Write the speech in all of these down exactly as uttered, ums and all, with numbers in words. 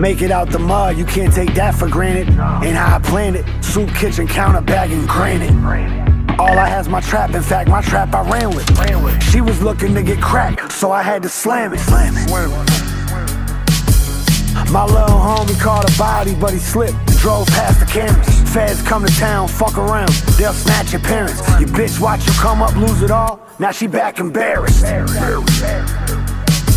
Make it out the mud, you can't take that for granted. And how I planned it, soup kitchen counter bag and granite. All I has my trap, in fact my trap I ran with. She was looking to get cracked, so I had to slam it. My little homie caught a body, but he slipped and drove past the cameras. Feds come to town, fuck around, they'll snatch your parents. Your bitch watch you come up, lose it all, now she back embarrassed.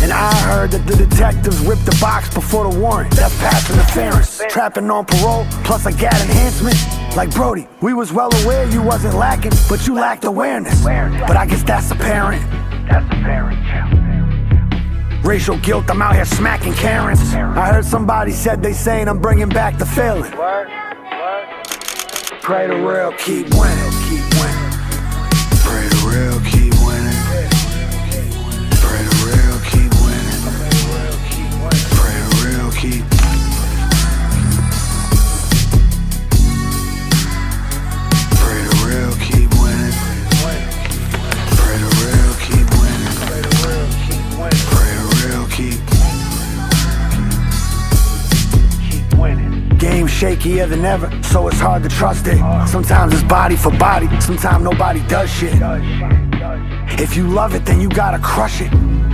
And I heard that the detectives ripped the box before the warrant. That's past interference. Trapping on parole, plus a G A T enhancement. Like Brody, we was well aware you wasn't lacking, but you lacked awareness. But I guess that's apparent. That's apparent. Racial guilt, I'm out here smacking Karens. I heard somebody said they saying I'm bringing back the feeling. Pray the real, keep winning, keep winning. Pray the real, keep winning. Pray the real, keep winning. Pray the real, keep winning. Pray the real, keep winning. Pray the real, keep winning. Pray the real, keep winning. Pray the real, keep winning. Game shakier than ever, so it's hard to trust it. Sometimes it's body for body, sometimes nobody does shit. If you love it, then you gotta crush it.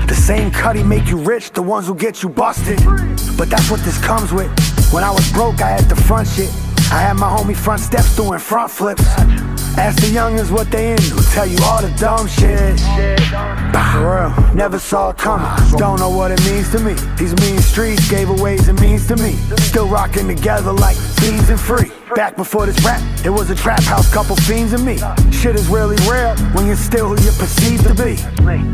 The same cutty make you rich, the ones who get you busted. But that's what this comes with. When I was broke, I had to front shit. I had my homie front steps doing front flips. Ask the youngins what they into, tell you all the dumb shit. For real, never saw it coming, don't know what it means to me. These mean streets gave away the means to me. Still rocking together like bees and free. Back before this rap, it was a trap house, couple fiends and me. Shit is really rare when you're still who you're perceived to be.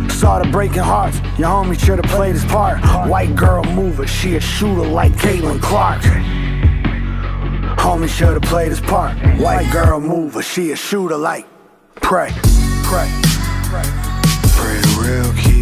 Saw the breaking hearts, your homie should've played his part. White girl mover, she a shooter like Caitlin Clark. Homie should've played his part. White girl mover, she a shooter like. Pray, pray, pray. Pray the real key.